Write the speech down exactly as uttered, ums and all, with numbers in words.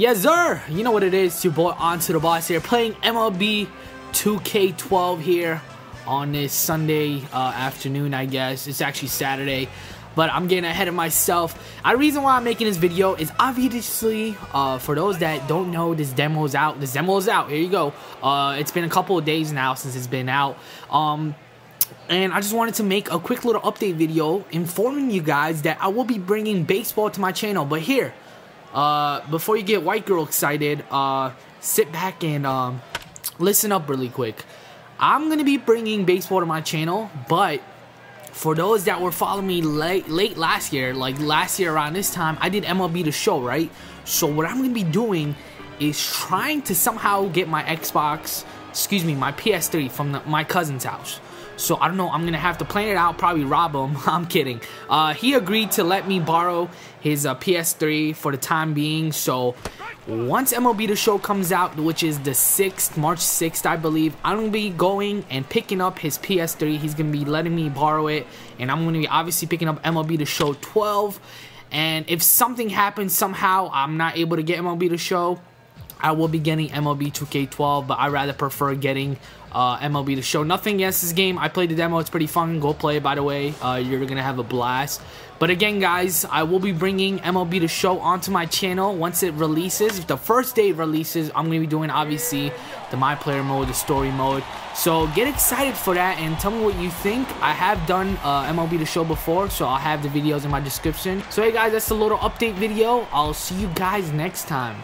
Yes, sir! You know what it is, your boy Onto the Boss here, playing M L B two K twelve here on this Sunday uh, afternoon, I guess. It's actually Saturday, but I'm getting ahead of myself. The reason why I'm making this video is obviously, uh, for those that don't know, this demo's out. This demo's out. Here you go. Uh, it's been a couple of days now since it's been out. Um... And I just wanted to make a quick little update video informing you guys that I will be bringing baseball to my channel. But here, uh, before you get white girl excited, uh, sit back and um, listen up really quick. I'm going to be bringing baseball to my channel, but for those that were following me late, late last year, like last year around this time, I did M L B The Show, right? So what I'm going to be doing is trying to somehow get my Xbox, excuse me, my P S three from the, my cousin's house. So I don't know, I'm gonna have to plan it out, probably rob him. I'm kidding. Uh, he agreed to let me borrow his uh, P S three for the time being. So once M L B The Show comes out, which is the sixth, March sixth, I believe, I'm gonna be going and picking up his P S three. He's gonna be letting me borrow it, and I'm gonna be obviously picking up M L B The Show twelve. And if something happens somehow, I'm not able to get M L B The Show, I will be getting M L B two K twelve, but I rather prefer getting uh, M L B The Show. Nothing against this game. I played the demo. It's pretty fun. Go play it, by the way. Uh, you're going to have a blast. But again, guys, I will be bringing M L B The Show onto my channel once it releases. If the first day it releases, I'm going to be doing, obviously, the My Player Mode, the Story Mode. So get excited for that and tell me what you think. I have done uh, M L B The Show before, so I'll have the videos in my description. So, hey, guys, that's a little update video. I'll see you guys next time.